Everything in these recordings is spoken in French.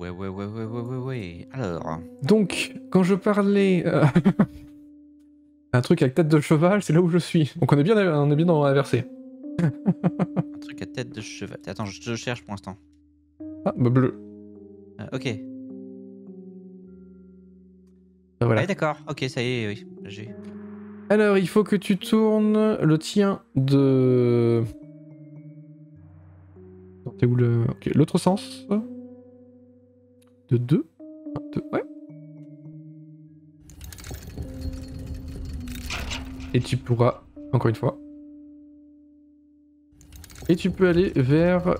Ouais. Alors... Donc, quand je parlais... un truc avec tête de cheval, c'est là où je suis. Donc on est bien dans inversé. Un truc à tête de cheval... Attends, je cherche pour l'instant. Ah, bah bleu. Ok. Ah, voilà. Ouais, d'accord, ok, ça y est, oui. J'ai... Alors, il faut que tu tournes le tien de... T'es où le... Ok, l'autre sens. De 2. 2, ouais. Et tu pourras, encore une fois. Et tu peux aller vers...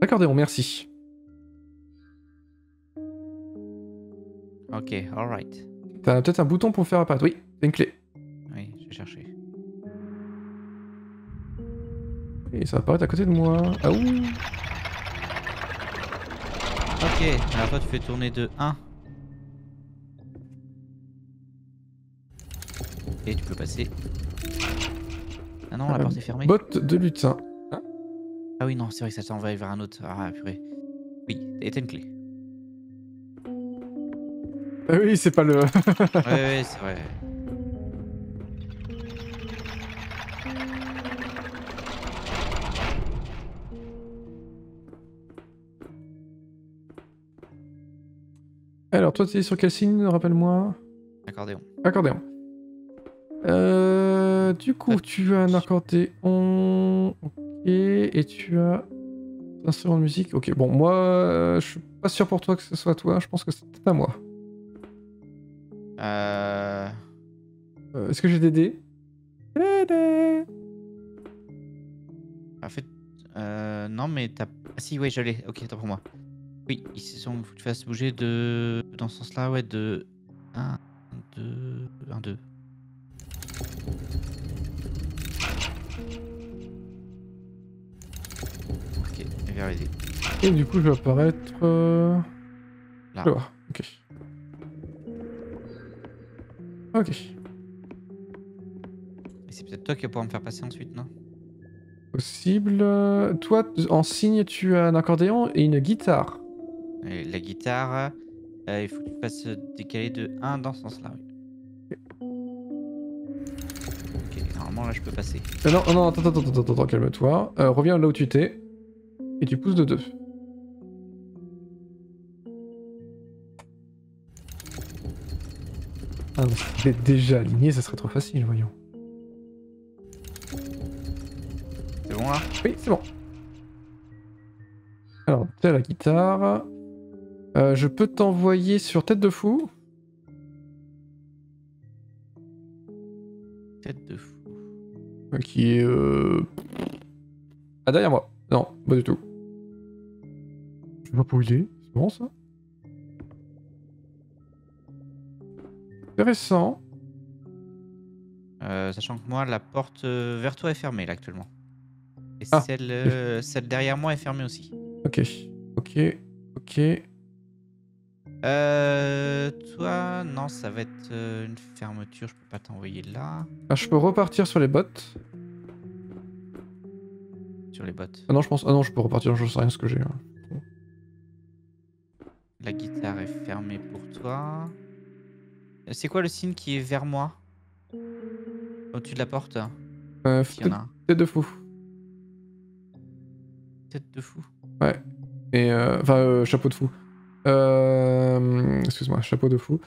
Accordéon, merci. Ok, alright. T'as peut-être un bouton pour faire apparaître. Oui, c'est une clé. Oui, j'ai cherché. Et ça va apparaître à côté de moi. Ah ouh. Ok, alors toi tu fais tourner de 1. Et tu peux passer. Ah non, la porte est fermée. Botte de lutin. Hein, ah oui, non, c'est vrai que ça s'envahit vers un autre. Ah purée. Oui, et t'as une clé. Ah oui, c'est pas le... ouais, c'est vrai. Alors toi t'es sur quel signe, rappelle-moi? Accordéon. Accordéon. Du coup tu as un accordéon, ok, et tu as un instrument de musique, ok. Bon moi je suis pas sûr pour toi que ce soit toi, je pense que c'est peut-être à moi. Est-ce que j'ai des dés? En fait, non mais t'as... Ah si, oui je l'ai, ok, attends pour moi. Oui, il faut que tu fasses bouger de... dans ce sens-là, ouais, de... 1, 2, 1, 2. Ok, je vais réaliser. Et du coup, je vais apparaître... Là. Je vais voir, ok. Ok. Et c'est peut-être toi qui vas pouvoir me faire passer ensuite, non? Possible... Toi, en signe, tu as un accordéon et une guitare. Et la guitare, il faut que tu fasses décaler de 1 dans ce sens-là. Oui. Okay. Ok, normalement là je peux passer. Non, attends, calme-toi. Reviens là où tu t'es et tu pousses de 2. Ah non, si tu es déjà aligné, ça serait trop facile, voyons. C'est bon là? Oui, c'est bon. Alors, t'as la guitare. Je peux t'envoyer sur Tête de Fou. Tête de Fou. Qui est... Ah, derrière moi. Non, pas du tout. Je sais pas pour où il est. C'est bon ça. Intéressant. Sachant que moi, la porte vers toi est fermée là actuellement. Et ah, celle derrière moi est fermée aussi. Ok. Toi, non, ça va être une fermeture, je peux pas t'envoyer là. Ah, je peux repartir sur les bottes. Sur les bottes. Ah non, je peux repartir, je sais rien ce que j'ai. Hein. La guitare est fermée pour toi. C'est quoi le signe qui est vers moi? Au-dessus de la porte? Tête de Fou. Tête de Fou. Ouais. Et chapeau de fou. Excuse-moi, chapeau de fou.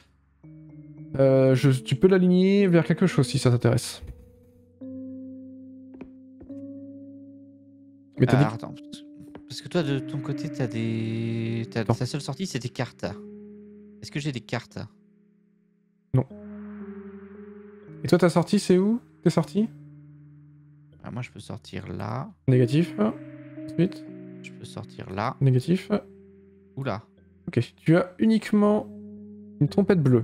Tu peux l'aligner vers quelque chose si ça t'intéresse. Mais t'as dit... Attends, parce que toi de ton côté t'as des... Ta seule sortie c'est des cartes. Est-ce que j'ai des cartes? Non. Et toi ta sortie c'est où? T'es sorti? Ah, moi je peux sortir là. Négatif. Ensuite, je peux sortir là. Négatif. Oula. Ok, tu as uniquement une trompette bleue.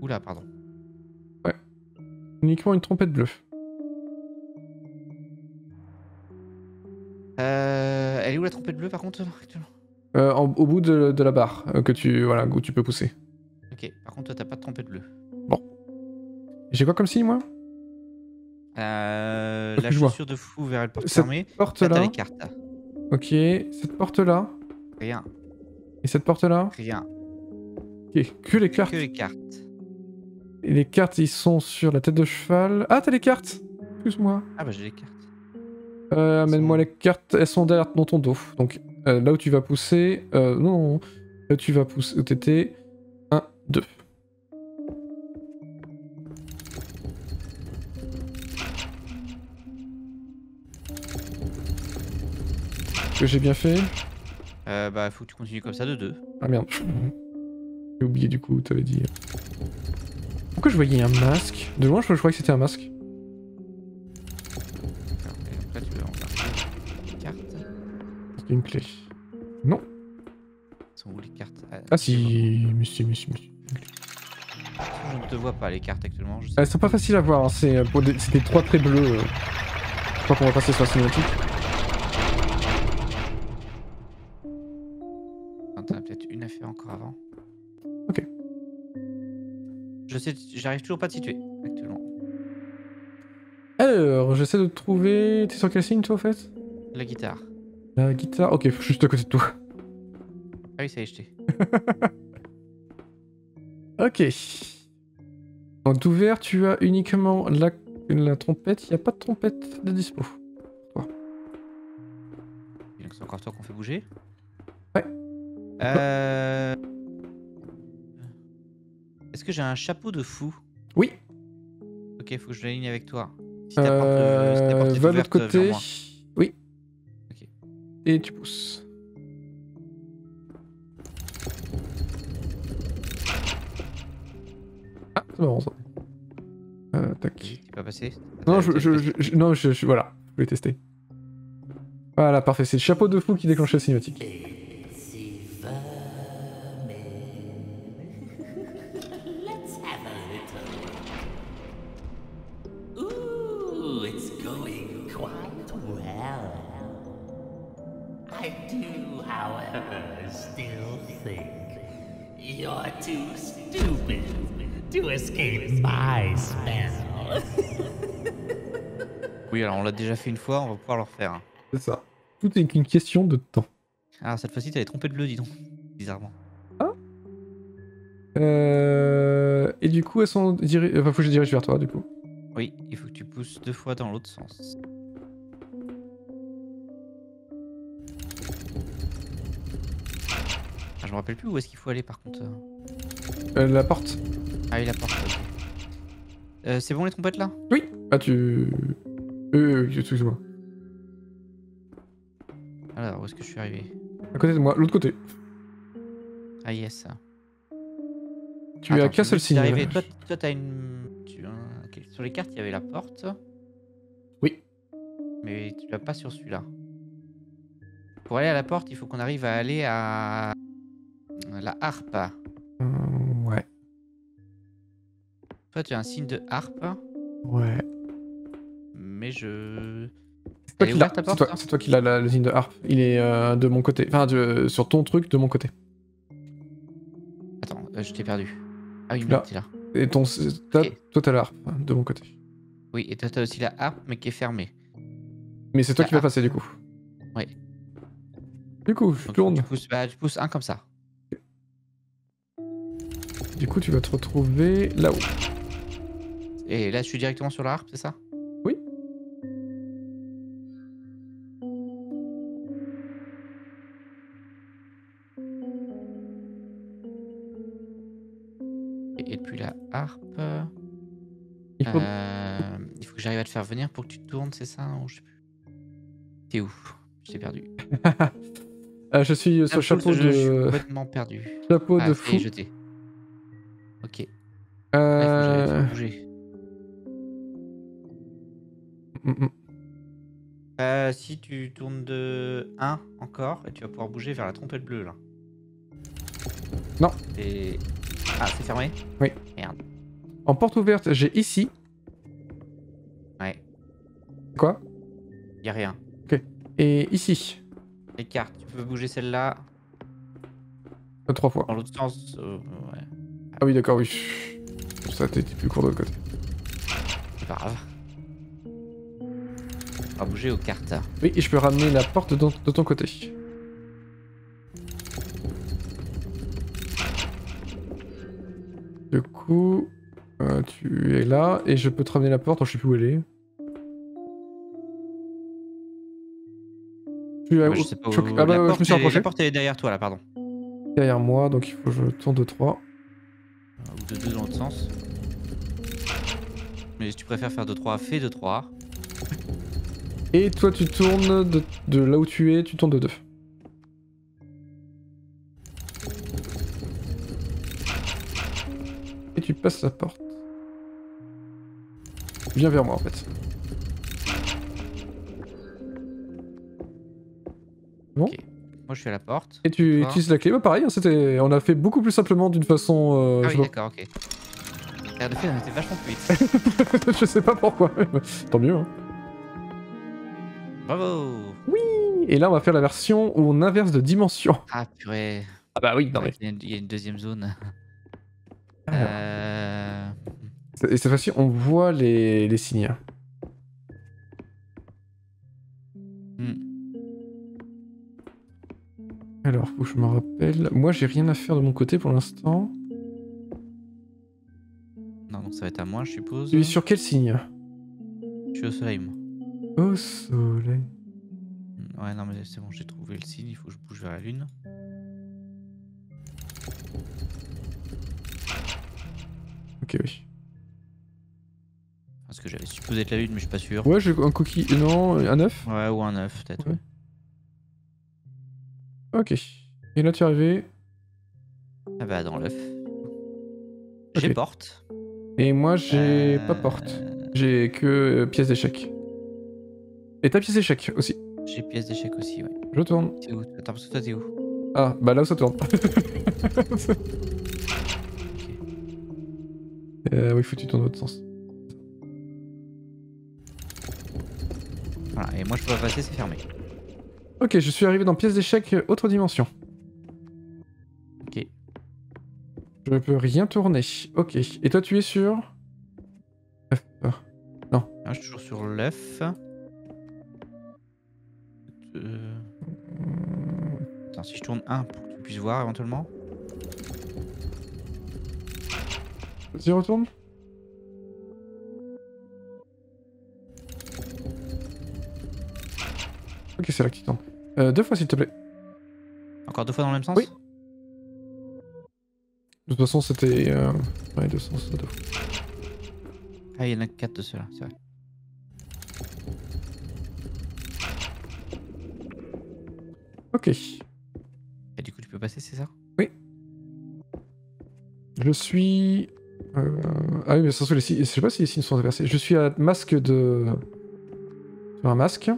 Oula, pardon. Ouais. Uniquement une trompette bleue. Elle est où la trompette bleue par contre actuellement? Au bout de la barre que où tu peux pousser. Ok, par contre toi t'as pas de trompette bleue. Bon. J'ai quoi comme signe moi? La chaussure de fou vers la porte fermée. Cette porte là. Là, t'as les cartes là. Ok, cette porte là. Rien. Et cette porte-là? Rien. Okay. Que les cartes. Que les cartes. Et les cartes, ils sont sur la tête de cheval. Ah, t'as les cartes. Excuse-moi. Ah bah j'ai les cartes. Amène-moi les cartes. Elles sont derrière dans ton dos. Donc là où tu vas pousser... non. Là où tu vas pousser... T'étais... 1, 2. Que j'ai bien fait. Bah faut que tu continues comme ça de 2. Ah merde. J'ai oublié du coup, t'avais dit. Pourquoi je voyais un masque? De loin je croyais que c'était un masque. Après tu veux en faire une carte. Une clé. Non. Ils sont où les cartes? Ah si, mais si. Je ne te vois pas les cartes actuellement. Je sais. Elles sont pas faciles à voir, hein. C'est des 3 traits bleus. Je crois qu'on va passer sur la cinématique. J'arrive toujours pas à te situer actuellement. Alors, j'essaie de te trouver. T'es sur quel signe toi au fait? La guitare. La guitare. Ok, juste à côté de toi. Ah oui, ça y est, jeté. Ok. Donc d'ouvert, tu as uniquement la trompette. Il n'y a pas de trompette de dispo. Toi. C'est encore toi qu'on fait bouger? Ouais. Oh. Est-ce que j'ai un chapeau de fou? Oui. Ok, faut que je l'aligne avec toi. Si si va de l'autre côté. Oui. Ok. Et tu pousses. Ah, c'est marrant ça. Tac. Tu vas passer? Non, je voilà, je vais tester. Voilà, parfait. C'est le chapeau de fou qui déclenche la cinématique. Oui, alors on l'a déjà fait une fois, on va pouvoir le refaire. C'est ça. Tout est une question de temps. Ah, cette fois-ci, t'avais trompé de bleu, dis donc. Bizarrement. Ah. Et du coup, elles sont... Enfin, faut que je dirige vers toi, du coup. Oui, il faut que tu pousses 2 fois dans l'autre sens. Ah, je me rappelle plus où est-ce qu'il faut aller, par contre. La porte. Ah oui, la porte. C'est bon les trompettes là? Oui. Ah tu... excuse-moi. Alors, où est-ce que je suis arrivé? À côté de moi, l'autre côté. Ah yes. Tu es à qu'un seul signe. Toi t'as une... Okay. Sur les cartes il y avait la porte. Oui. Mais tu l'as pas sur celui-là. Pour aller à la porte, il faut qu'on arrive à aller à... la harpe. Ouais. Toi, tu as un signe de harpe. Ouais. Mais je... C'est toi, toi qui l'as le signe de harpe. Il est de mon côté. Enfin, sur ton truc, de mon côté. Attends, je t'ai perdu. Ah oui, t'es là. Et ton... Toi, t'as la harpe, de mon côté. Oui, et toi, t'as aussi la harpe, mais qui est fermée. Mais c'est toi qui vas passer, du coup. Ouais. Du coup, je tourne. Tu pousses un comme ça. Du coup, tu vas te retrouver là-haut. Et là, je suis directement sur la harpe, c'est ça? Oui. Et depuis la harpe... il faut que j'arrive à te faire venir pour que tu tournes, c'est ça? Non, je sais plus. T'es où? Je t'ai perdu. Je suis sur le chapeau de... Je suis complètement perdu. Chapeau de fou. Jeté. Ok. Là, il faut bouger. Si tu tournes de 1 encore, et tu vas pouvoir bouger vers la trompette bleue là. Non. Et... Ah, c'est fermé? Oui. Merde. En porte ouverte, j'ai ici. Ouais. Quoi? Y'a rien. Ok. Et ici. Les cartes, tu peux bouger celle-là. 3 fois. Dans l'autre sens, ouais. Ah oui d'accord, oui. Comme ça t'étais plus court de l'autre côté. C'est pas grave. On va bouger aux cartes. Oui, et je peux ramener la porte de ton côté. Du coup, tu es là et je peux te ramener la porte. Oh, je sais plus où elle est. Ah bah je me suis rapproché. La porte est derrière toi là, pardon. Derrière moi, donc il faut que je tourne de 3. Ou de 2 dans l'autre sens. Mais si tu préfères faire de 3, fais de 3. Et toi tu tournes de là où tu es, tu tournes de 2. Et tu passes la porte. Viens vers moi en fait. Bon. Okay. Moi je suis à la porte. Et tu utilises la clé, bah pareil, on a fait beaucoup plus simplement d'une façon... ah oui d'accord, ok. L'air de fait, on était vachement plus vite. Je sais pas pourquoi, tant mieux. Hein. Bravo. Oui. Et là on va faire la version où on inverse de dimension. Ah purée. Ah bah oui, non mais... Il y a une deuxième zone. Et cette fois-ci on voit les signes. Alors, faut que je me rappelle. Moi, j'ai rien à faire de mon côté pour l'instant. Non, donc ça va être à moi, je suppose. Tu es sur quel signe? Je suis au soleil, moi. Au soleil. Ouais, non, mais c'est bon, j'ai trouvé le signe, il faut que je bouge vers la lune. Ok, oui. Parce que j'avais supposé être la lune, mais je suis pas sûr. Ouais, j'ai un cookie. Non, un œuf? Ouais, ou un œuf, peut-être. Ouais. Ok. Et là, tu es arrivé. Ah bah, dans l'œuf. J'ai porte. Et moi, j'ai pas porte. J'ai que pièce d'échec. Et t'as pièce d'échec aussi. J'ai pièce d'échec aussi, ouais. Je tourne. T'es où? Attends, parce que toi, t'es où? Ah, bah là où ça tourne. Oui, faut que tu tournes dans l'autre sens. Voilà, et moi, je peux pas passer, c'est fermé. Ok, je suis arrivé dans pièce d'échec, autre dimension. Ok. Je ne peux rien tourner. Ok. Et toi, tu es sur... Non. Ah, je suis toujours sur l'œuf. Attends, si je tourne 1 pour que tu puisses voir éventuellement. Vas-y, retourne. Ok, c'est là que tu tombes. 2 fois s'il te plaît. Encore 2 fois dans le même sens? Oui. De toute façon c'était... Ouais, 2 sens, 2 fois. Ah, il y en a 4 de ceux-là, c'est vrai. Ok. Et du coup tu peux passer, c'est ça? Oui. Je suis... Ah oui, mais sans souci, je sais pas si les signes sont inversés. Je suis à masque de... Sur un masque.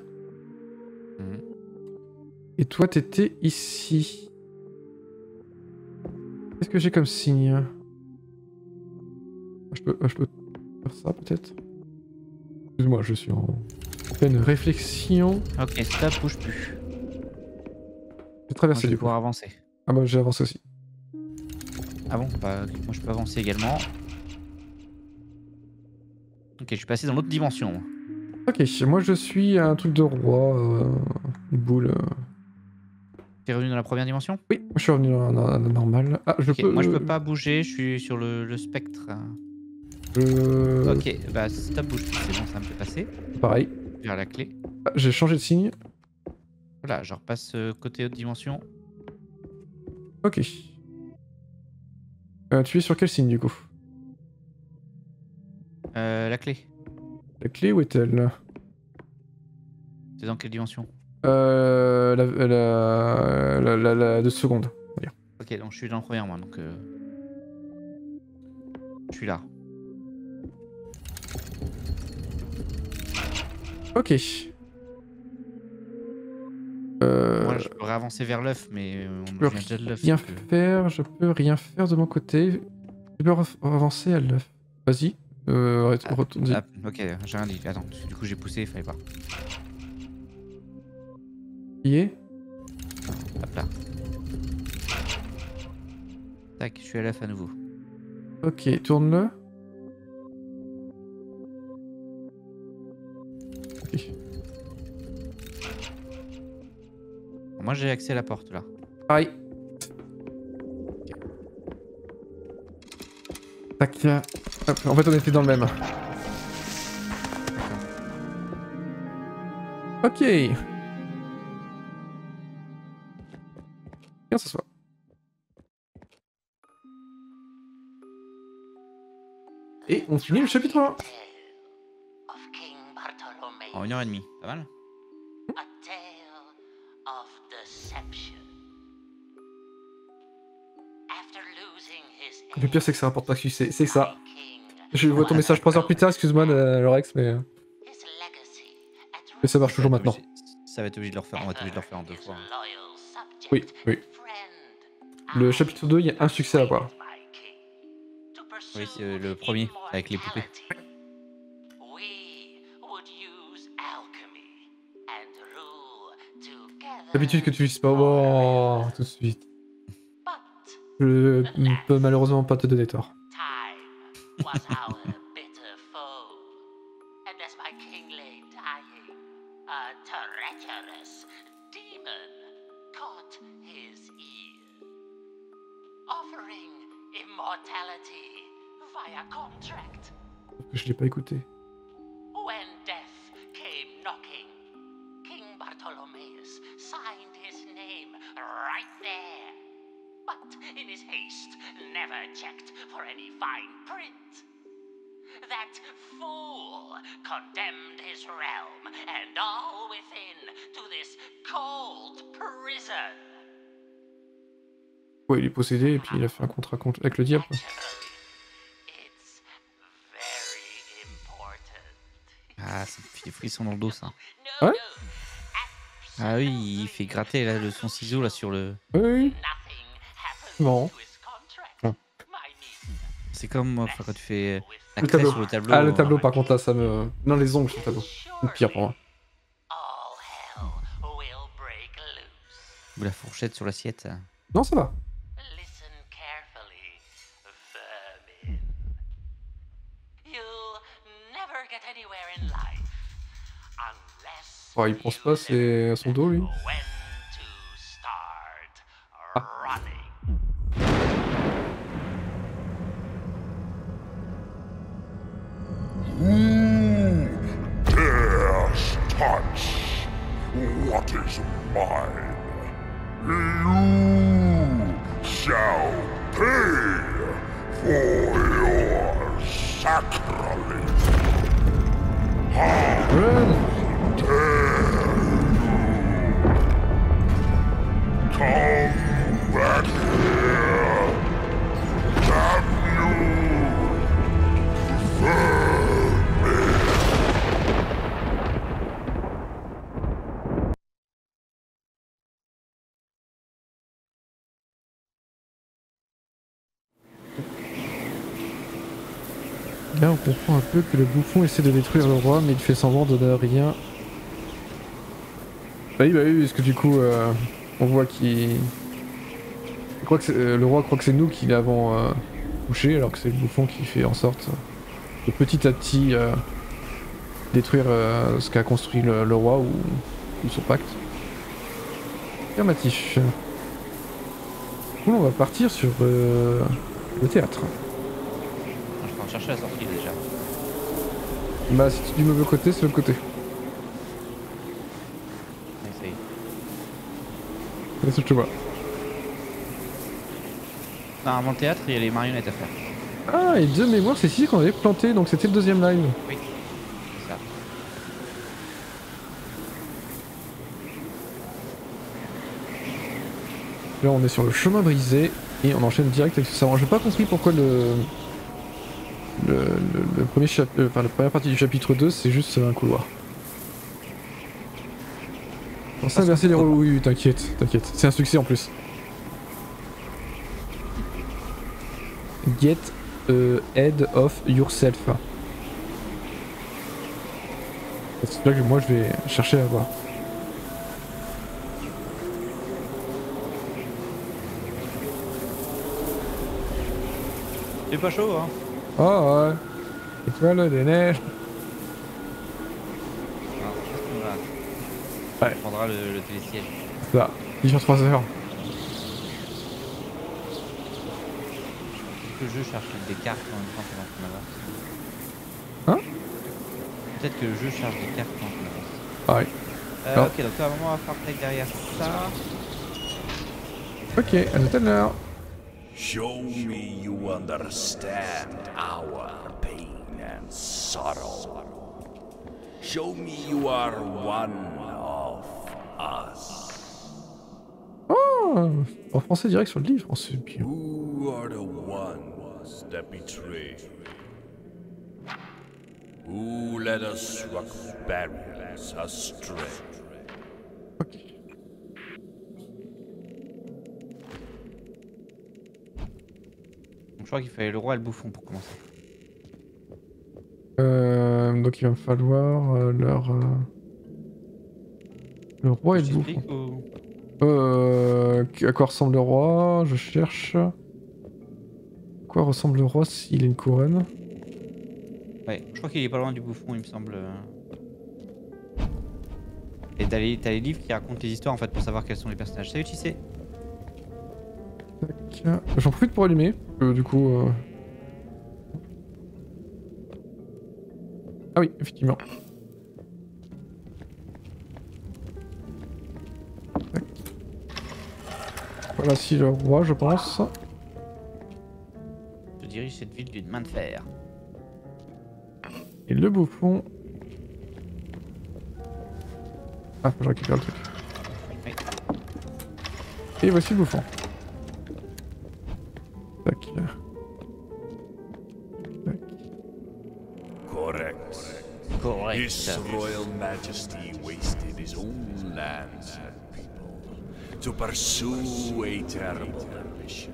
Et toi, t'étais ici. Qu'est-ce que j'ai comme signe? Je peux faire ça, peut-être? Excuse-moi, je suis en pleine réflexion. Ok, ça bouge plus. J'ai traversé du coup. Pouvoir avancer. Ah bah, j'ai avancé aussi. Ah bon? Bah, moi, je peux avancer également. Ok, je suis passé dans l'autre dimension. Ok, moi, je suis un truc de roi. Une boule... T'es revenu dans la première dimension? Oui, je suis revenu dans la normale. Ah, je peux... Moi je peux pas bouger, je suis sur le spectre. Ok, bah ça bouge, c'est bon, ça me fait passer. Pareil. Vers la clé. Ah, j'ai changé de signe. Voilà, je repasse côté haute dimension. Ok. Tu es sur quel signe du coup? La clé. La clé, où est-elle? C'est dans quelle dimension? La 2 secondes. Ok, donc je suis dans la première moi, donc je suis là. Ok. Moi je pourrais avancer vers l'œuf, mais on vient déjà de l'œuf. Je peux rien faire de mon côté. Je peux avancer à l'œuf. Vas-y, retourne-y. Ah, ok, j'ai rien dit. Attends, du coup j'ai poussé, il fallait pas. Hop là. Tac, je suis à l'œuf à nouveau. Ok, tourne-le. Okay. Moi j'ai accès à la porte là. Pareil. Okay. Tac. Hop. En fait, on était dans le même. Ok. Viens s'asseoir. Et on finit le chapitre 1. En 1h30, pas mal. Le pire, c'est que ça rapporte pas que c'est ça. Je vois ton message 3 heures plus tard, excuse-moi, Lorex, mais ça marche toujours maintenant. Ça va être obligé de le refaire, on va être obligé de le refaire en 2 fois. Oui, oui. Le chapitre 2, il y a un succès à avoir. Oui, c'est le premier, avec les poupées. D'habitude que tu lises pas, oh, tout de suite. Je peux malheureusement pas te donner tort. Je l'ai pas écouté. Ouais, il est possédé et puis il a fait un contrat avec le diable. Ah, ça me fait des frissons dans le dos, ça. Ouais. Ah oui, il fait gratter là, de son ciseau là sur le... Oui. Bon. C'est comme enfin, quand tu fais la craie sur le tableau. Ah, le tableau par contre là, ça me... Non, les ongles sur le tableau. C'est pire pour moi. Ou la fourchette sur l'assiette. Non, ça va. Oh, il pense pas, c'est à son dos, lui. Ah. Who dares touch what is mine? You shall pay for your sacrilege. How dare you come back here? Can you burn me? Là, on comprend un peu que le bouffon essaie de détruire le roi, mais il fait semblant de ne rien. Bah oui, parce que du coup, on voit qu'il... le roi croit que c'est nous qui l'avons touché, alors que c'est le bouffon qui fait en sorte de petit à petit détruire ce qu'a construit le roi ou son pacte. Affirmatif. Du coup, on va partir sur le théâtre. Chercher la sortie déjà. Bah si tu es du mauvais côté, c'est l'autre côté. Essaye. Qu'est-ce que tu vois? Ah, avant le théâtre, il y a les marionnettes à faire. Ah, et de mémoire, c'est ici qu'on avait planté, donc c'était le deuxième live. Oui, c'est ça. Là, on est sur le chemin brisé et on enchaîne direct avec ce savant. J'ai pas compris pourquoi le premier chapitre, enfin la première partie du chapitre 2, c'est juste un couloir. On s'est inversé les rôles, oui, t'inquiète, t'inquiète. C'est un succès en plus. Get ahead of yourself. C'est là que moi je vais chercher à voir. C'est pas chaud, hein? Oh ouais, étoile des neiges. Alors, je pense qu'on va... Ouais. On prendra le télésiège. Là, il dure 3 heures. que le jeu cherche des cartes en même temps que l'on avance. Hein? Peut-être que le jeu cherche des cartes en même temps qu'on avance. Ah oui. Ok, donc à un moment on va faire play derrière ça. Ok, à tout à l'heure. Show me you understand our pain and sorrow. Show me you are one of us. Oh, en français direct sur le livre, c'est bien. Who are the ones that betrayed? Who led us rock barriers astray? Ok. Je crois qu'il fallait le roi et le bouffon pour commencer. Donc il va me falloir le roi et le bouffon. Ou... à quoi ressemble le roi? Je cherche. À quoi ressemble le roi s'il a une couronne? Ouais, je crois qu'il est pas loin du bouffon, il me semble. Et t'as les livres qui racontent les histoires en fait pour savoir quels sont les personnages. Salut, tu sais. J'en profite pour allumer, du coup... Ah oui, effectivement. Tac. Voilà, si le roi, je pense. Je dirige cette ville d'une main de fer. Et le bouffon... Ah, faut que je récupère le truc. Oui. Et voici le bouffon. Tac. Tac. Correct. Correct. His royal majesty wasted his own lands and people to pursue a terrible ambition.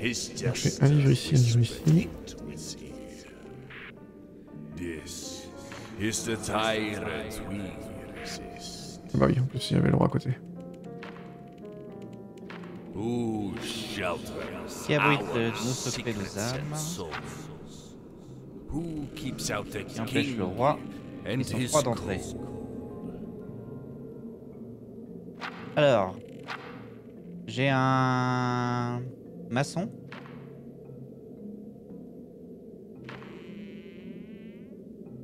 His justice is linked with evil. This is the tyrant we resist. Bah oui, en plus il y avait le roi à côté. Who shelters our secrets and souls? Who keeps out the king and his court? Alors, j'ai un maçon.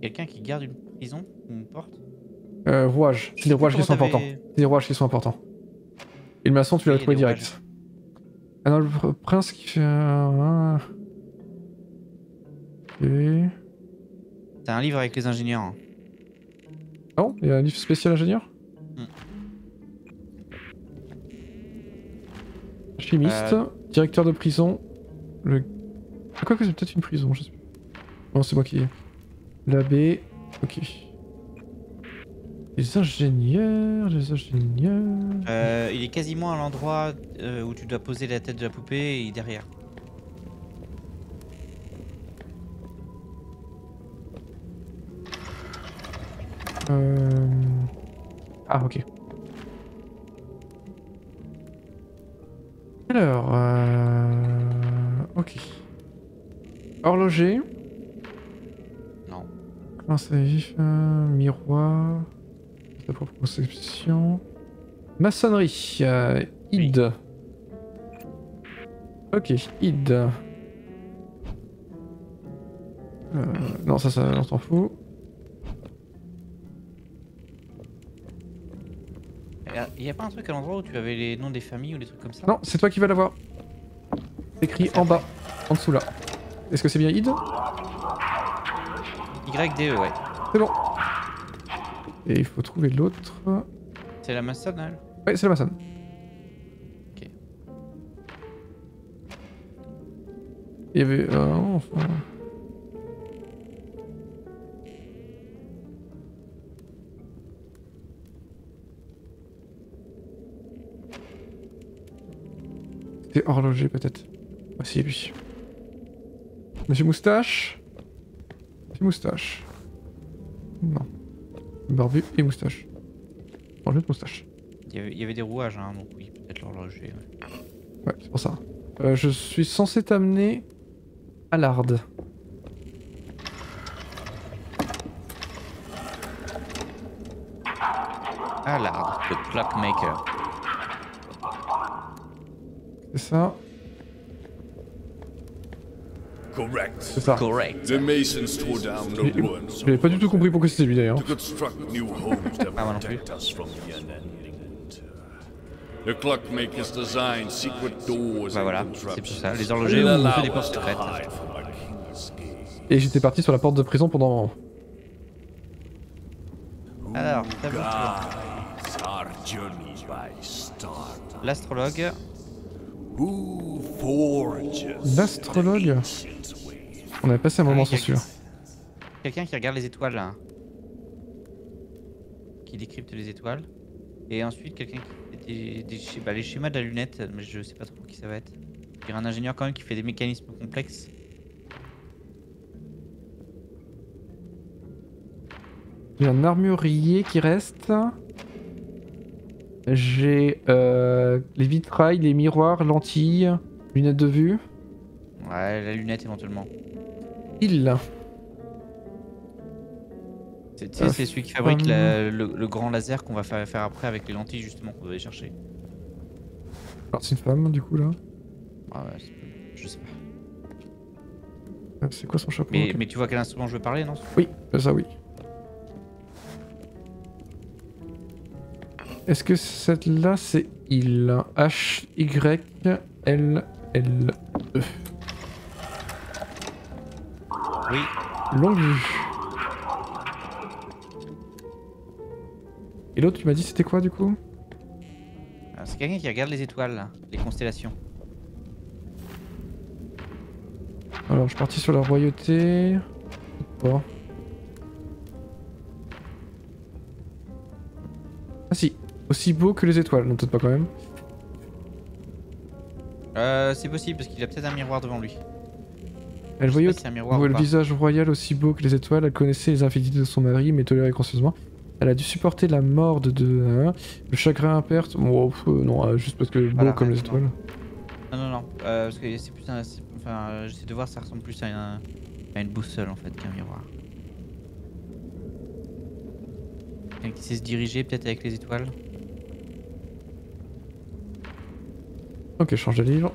Quelqu'un qui garde une prison ou une porte. Rouage. C'est les rouages qui sont importants. C'est les rouages qui sont importants. Et le maçon, tu l'as trouvé direct. Ah non, le prince qui fait un... Ok... T'as un livre avec les ingénieurs. Hein. Ah bon? Il y a un livre spécial ingénieur? Chimiste, directeur de prison... Le... Ah, quoi que c'est peut-être une prison, je sais pas. Non, c'est moi qui... L'abbé... Ok. Les ingénieurs... il est quasiment à l'endroit où tu dois poser la tête de la poupée et derrière. Ah ok. Alors... Ok. Horloger. Non. Comment ça vif, miroir... La propre conception... Maçonnerie, id. Ok, id. Non, ça, on s'en fout. Il n'y a pas un truc à l'endroit où tu avais les noms des familles ou des trucs comme ça? Non, c'est toi qui vas l'avoir. C'est écrit en bas, en dessous là. Est-ce que c'est bien id? YDE, ouais. C'est bon. Et il faut trouver l'autre. C'est la maçonne, elle? Ouais, c'est la maçonne. Ok. Il y avait... enfin... C'est horloger, peut-être. Ah, si, lui. Monsieur Moustache? Monsieur Moustache. Non. Barbu et moustache. Enlevé de moustache. Il y avait des rouages, hein, donc oui, peut-être l'horloger. Ouais, ouais c'est pour ça. Je suis censé t'amener à l'Arde. À l'Arde, le clockmaker. C'est ça. Correct. C'est ça. Correct. J'avais pas du tout compris pourquoi c'était lui d'ailleurs. Ah moi non plus. Bah voilà, c'est plus ça, les horlogers ont fait des portes secrètes. Et j'étais parti sur la porte de prison pendant... Alors, l'astrologue... L'astrologue. On avait passé un moment censure. Quelqu'un qui regarde les étoiles là. Qui décrypte les étoiles. Et ensuite quelqu'un qui... bah, les schémas de la lunette, mais je sais pas trop qui ça va être. Il y a un ingénieur quand même qui fait des mécanismes complexes. J'ai un armurier qui reste. J'ai les vitrailles, les miroirs, lentilles, lunettes de vue. Ouais, la lunette éventuellement. Il. C'est celui qui fabrique le grand laser qu'on va faire après avec les lentilles justement qu'on devait chercher. Alors c'est une femme du coup là. Ah ouais, je sais pas. C'est quoi son chapeau? Mais, okay, mais tu vois quel instrument je veux parler, non? Oui, ça oui. Est-ce que cette là c'est il? H-Y-L-L-E. Oui. Longue vue. Et l'autre tu m'as dit c'était quoi du coup? C'est quelqu'un qui regarde les étoiles là, les constellations. Alors je suis parti sur la royauté... Oh. Ah si, aussi beau que les étoiles, non peut-être pas quand même. C'est possible parce qu'il a peut-être un miroir devant lui. Elle voyait si le visage royal aussi beau que les étoiles, elle connaissait les infidélités de son mari mais tolérait consciencieusement. Elle a dû supporter la mort de... le chagrin à perte... Oh, non, juste parce que beau voilà, comme les étoiles. Non, non, non, parce que c'est plus un... Enfin, j'essaie de voir, ça ressemble plus à une boussole en fait qu'un miroir. Quelqu'un qui sait se diriger peut-être avec les étoiles. Ok, change de livre.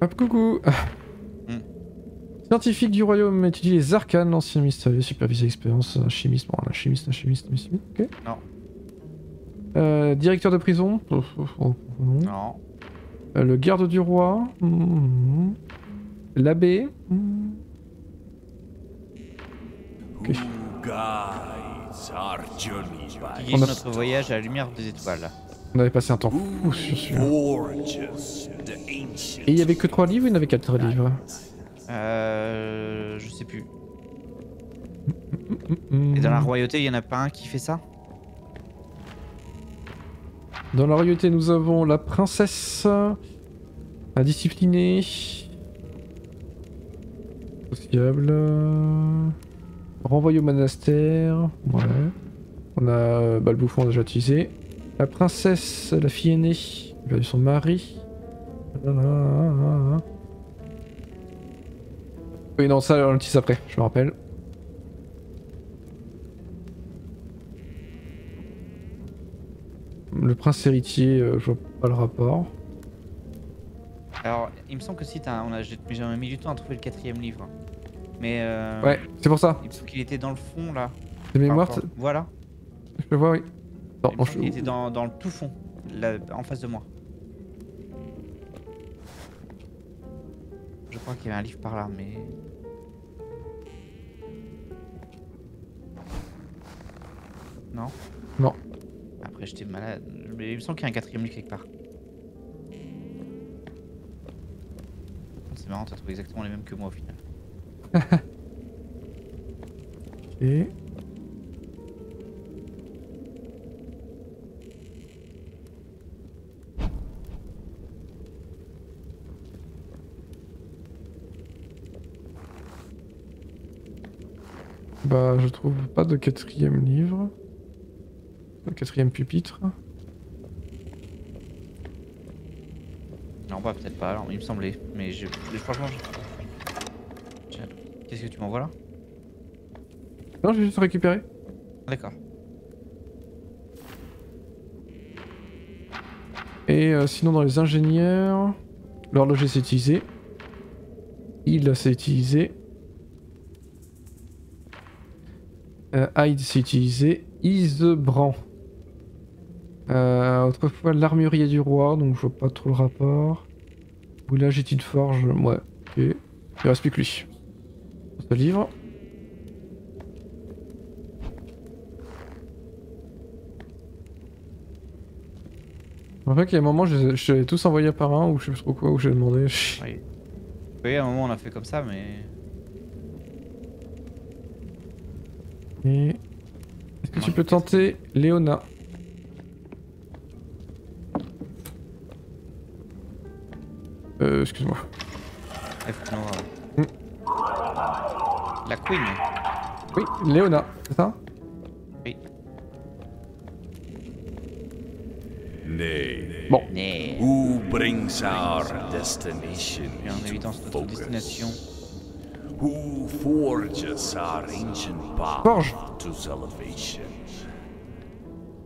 Hop, coucou. Scientifique du royaume étudie les arcanes, l'ancien mystérieux, supervise l'expérience, un chimiste, bon, un chimiste, ok. Non. Directeur de prison, non. Non. Le garde du roi, l'abbé, ok. Qui est notre voyage à la lumière des étoiles. On avait passé un temps fou sur celui-là. Et il y avait que 3 livres ou il y en avait 4 livres? Je sais plus. Et dans la royauté, il y en a pas un qui fait ça? Dans la royauté, nous avons la princesse, la disciplinée, sociable, renvoyée au monastère. Ouais. On a le bouffon, on a déjà utilisé. La princesse, la fille aînée, qui a perdu son mari. Oui, non, ça, on l'utilise après, je me rappelle. Le prince héritier, je vois pas le rapport. Alors, il me semble que si t'as... J'ai mis du temps à trouver le 4e livre. Mais... ouais, c'est pour ça. Il me semble qu'il était dans le fond, là. Les mémoires... Enfin, voilà. Je le vois, oui. Non, il me semble qu'il était dans le tout fond, là, en face de moi. Je crois qu'il y avait un livre par là, mais... Non? Non. Après j'étais malade, mais il me semble qu'il y a un 4e livre quelque part. C'est marrant, t'as trouvé exactement les mêmes que moi au final. Et... Bah je trouve pas de 4e livre, de 4e pupitre. Non bah peut-être pas, alors il me semblait, mais franchement je... Qu'est-ce que tu m'envoies là? Non, j'ai juste récupéré. D'accord. Et sinon dans les ingénieurs, l'horloger s'est utilisé. Il s'est utilisé. Hyde s'est utilisé. Isebrand. Autrefois l'armurier du roi, donc je vois pas trop le rapport. Boulage et forge, ouais. Okay. Il reste plus que lui. On se livre. En fait, il y a un moment, je les ai tous envoyés par un, ou je sais plus trop quoi, ou j'ai demandé. Oui. Oui, à un moment, on a fait comme ça, mais. Et. Est-ce que tu peux tenter Léona? Excuse-moi. La Queen. Oui, Léona, c'est ça? Oui. Bon. Who brings our destination into focus? Who forges our ancient path to salvation?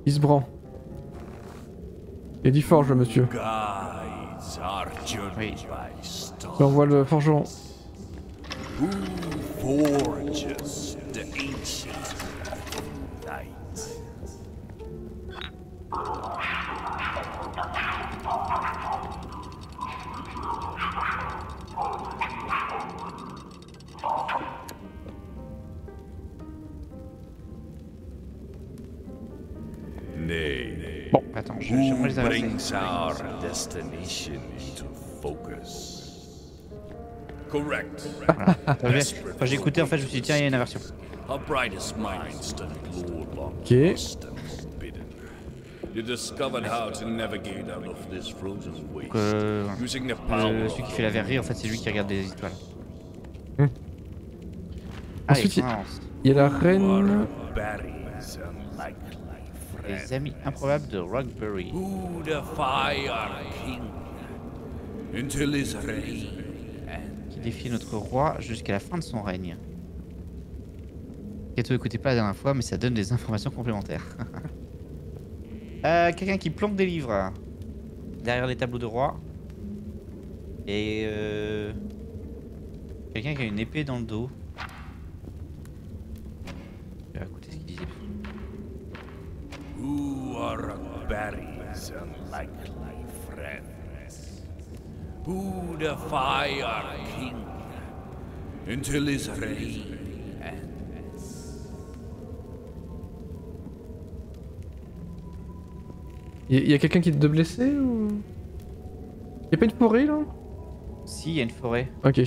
Isebrand. Il dit forge, monsieur. Oui. J'envoie le forgeron. Bon, attends, moi je les avais Correct. Voilà. Quand j'ai écouté, en fait, je me suis dit, tiens, il y a une inversion. Ok. Donc, celui qui fait la verrerie, en fait, c'est lui qui regarde des étoiles. Ensuite, il y a la reine. Les amis improbables de Rockberry. Qui défie notre roi jusqu'à la fin de son règne. Kato n'écoutait pas la dernière fois, mais ça donne des informations complémentaires. Quelqu'un qui plante des livres derrière les tableaux de roi. Et quelqu'un qui a une épée dans le dos. Je vais écouter ce qu'il disait. Who are Barry's unlikely friends? Who defy our king until his reign ends? Y'a quelqu'un qui est de blessé ou? Y'a pas une forêt là? Si, y'a une forêt. Ok.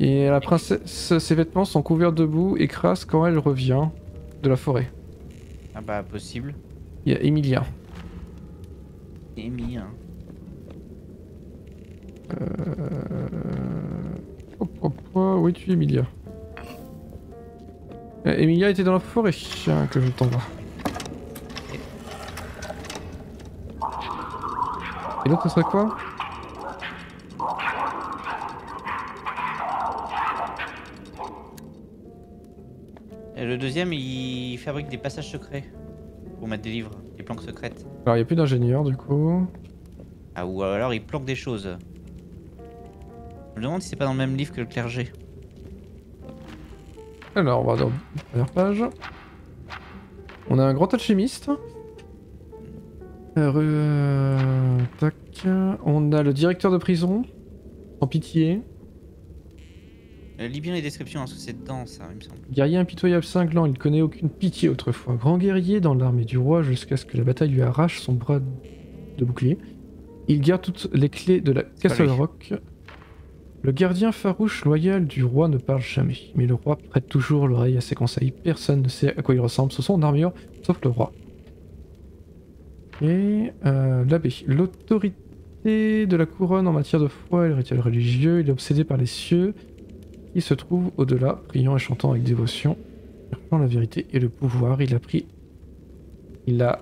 Et la princesse, ses vêtements sont couverts de boue et crassent quand elle revient de la forêt. Ah bah possible. Il y a Emilia. Emilia. Hop hop hop, où es-tu Emilia? Emilia était dans la forêt, que je t'envoie. Et l'autre serait quoi? Le deuxième, il fabrique des passages secrets pour mettre des livres, des planques secrètes. Alors il n'y a plus d'ingénieur du coup. Ah ou alors il planque des choses. Je me demande si c'est pas dans le même livre que le clergé. Alors on va dans la première page. On a un grand alchimiste. Tac. On a le directeur de prison. Sans pitié. Lis bien les descriptions, parce que c'est dedans ça, il me semble. Guerrier impitoyable cinglant, il connaît aucune pitié autrefois. Grand guerrier dans l'armée du roi jusqu'à ce que la bataille lui arrache son bras de bouclier. Il garde toutes les clés de la Castle Rock. Le gardien farouche loyal du roi ne parle jamais. Mais le roi prête toujours l'oreille à ses conseils. Personne ne sait à quoi il ressemble sous son armure, sauf le roi. Et l'abbé. L'autorité de la couronne en matière de foi et le rituel religieux. Il est obsédé par les cieux. Il se trouve au-delà, priant et chantant avec dévotion, cherchant la vérité et le pouvoir. Il a pris la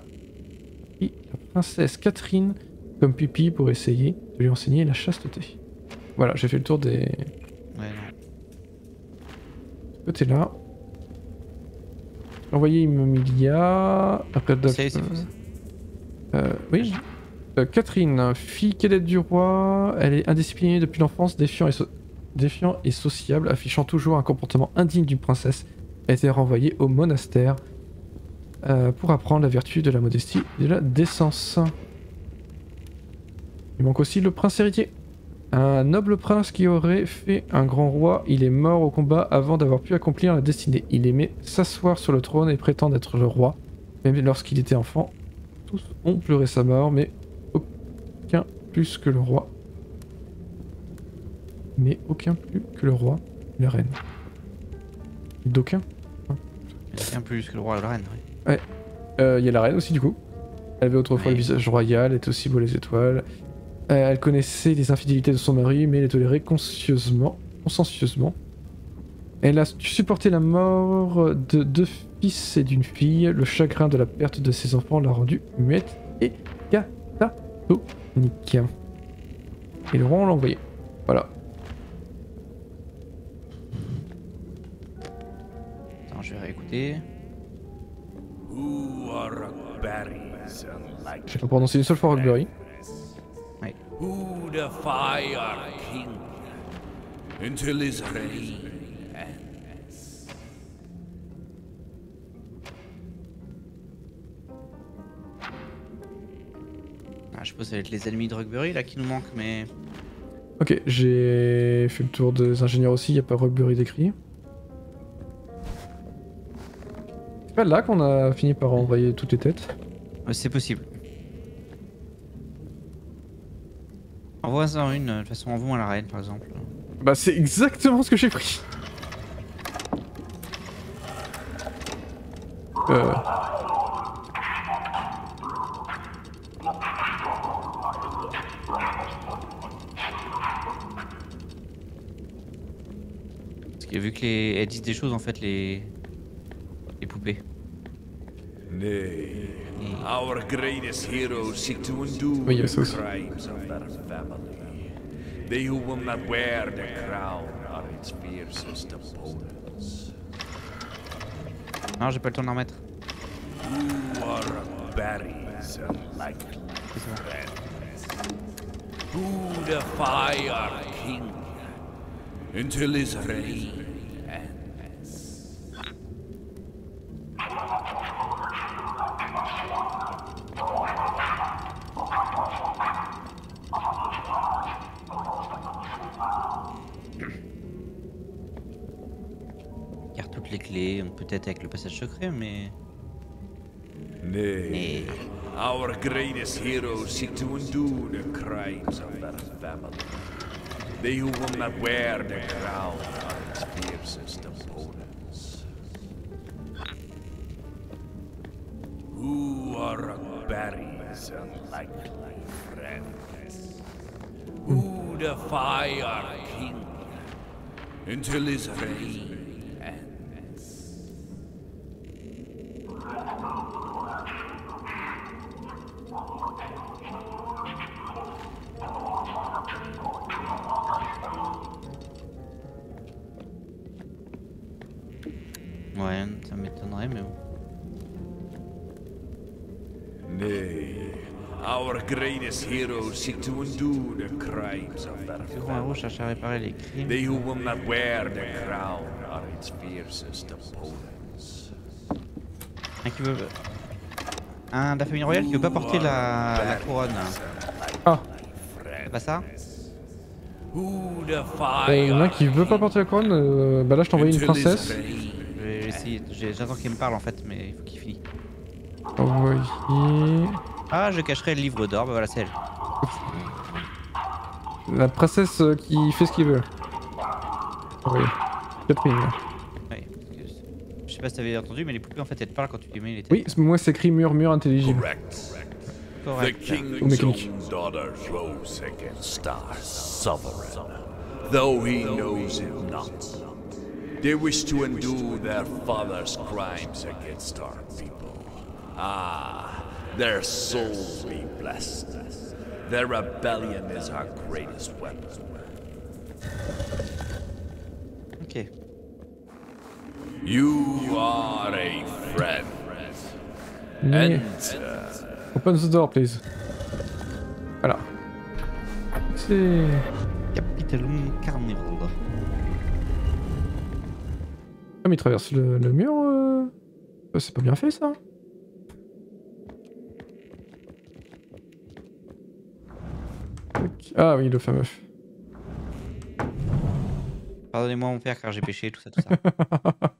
princesse Catherine comme pupille pour essayer de lui enseigner la chasteté. Voilà, j'ai fait le tour des... Ouais, non. Côté-là. Envoyé Emilia... Après... Oui, Catherine, fille cadette du roi, elle est indisciplinée depuis l'enfance, défiant et sociable, affichant toujours un comportement indigne d'une princesse. Elle a été renvoyée au monastère pour apprendre la vertu de la modestie et de la décence. Il manque aussi le prince héritier. Un noble prince qui aurait fait un grand roi, il est mort au combat avant d'avoir pu accomplir la destinée. Il aimait s'asseoir sur le trône et prétendre être le roi. Même lorsqu'il était enfant, tous ont pleuré sa mort, mais aucun plus que le roi. La reine. D'aucun. Aucun plus que le roi et la reine, oui. Ouais. Il y a la reine aussi, du coup. Elle avait autrefois le visage royal, était aussi beau les étoiles. Elle connaissait les infidélités de son mari, mais les tolérait consciencieusement. Elle a supporté la mort de deux fils et d'une fille. Le chagrin de la perte de ses enfants l'a rendue muette et catatonique. Et le roi, on l'a envoyé. Voilà. Attends, je vais réécouter. Je vais pas prononcer une seule fois Rockberry. Who the Fire King until his reign ends. Ah, je suppose que ça va être les ennemis de Rockberry là qui nous manquent, mais. Ok, j'ai fait le tour des ingénieurs aussi, y a pas Rockberry décrit. C'est pas là qu'on a fini par envoyer toutes les têtes. C'est possible. Envoie-en une, de toute façon envoie à la reine par exemple. Bah c'est exactement ce que j'ai pris. Parce que vu que elles disent des choses en fait les poupées. Nee. Our greatest heroes seek to undo the crimes of their family. They who will not wear the crown are its fiercest opponents. Non, j'ai pas le temps d'en remettre. Who are Barry's unlikely friends? Who the Fire King until his reign. Peut-être avec le passage secret, mais. Mais. Our greatest heroes seek to undo the crimes of their family. They who will not wear the crown are its fiercest opponents. Who are Barry's unlikely friends? Who the Fire King until his reign. Heroes seek to undo the crimes of their family. They who will not wear the crown are its fiercest opponents. Un de la famille royale qui veut pas porter la couronne. Ah. C'est pas ça? Il y en a qui veut pas porter la couronne. Bah là je t'envoie une princesse. J'attends qu'il me parle en fait, mais il faut qu'il finisse. Envoyer. Ah, je cacherai le livre d'or, bah voilà, c'est elle. La princesse qui fait ce qu'il veut. Oui. Catherine. Ouais. Je sais pas si t'avais entendu, mais les poupées en fait elles te parlent quand tu les mets les têtes. Oui, moi c'est écrit murmure intelligible. Correct. Ou mécanique. Though he knows it not. They wish to undo their father's crimes against our people. Ah. Their souls be blessed. Their rebellion is our greatest weapon. Okay. You are a friend. Enter. Open the door, please. Voilà. C'est... Capitalisme carnivore. Ah mais il traverse le mur c'est pas bien fait ça. Ah oui, le fameux. Pardonnez-moi mon père car j'ai péché, tout ça.